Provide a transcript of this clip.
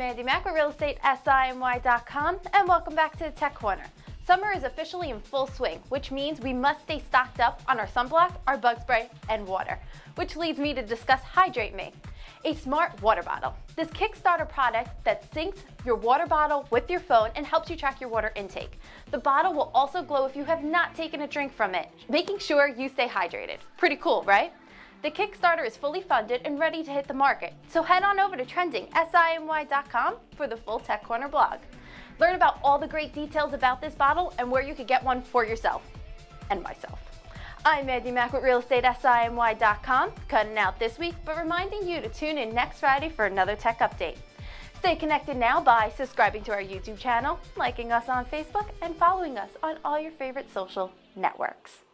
Mandy Mack with RealEstateSINY.com, and welcome back to the Tech Corner. Summer is officially in full swing, which means we must stay stocked up on our sunblock, our bug spray, and water. Which leads me to discuss HydrateMe, a smart water bottle. This Kickstarter product that syncs your water bottle with your phone and helps you track your water intake. The bottle will also glow if you have not taken a drink from it, making sure you stay hydrated. Pretty cool, right? The Kickstarter is fully funded and ready to hit the market, so head on over to TrendingSINY.com for the full Tech Corner blog. Learn about all the great details about this bottle and where you could get one for yourself and myself. I'm Mandy Mack with RealEstateSINY.com, cutting out this week, but reminding you to tune in next Friday for another tech update. Stay connected now by subscribing to our YouTube channel, liking us on Facebook, and following us on all your favorite social networks.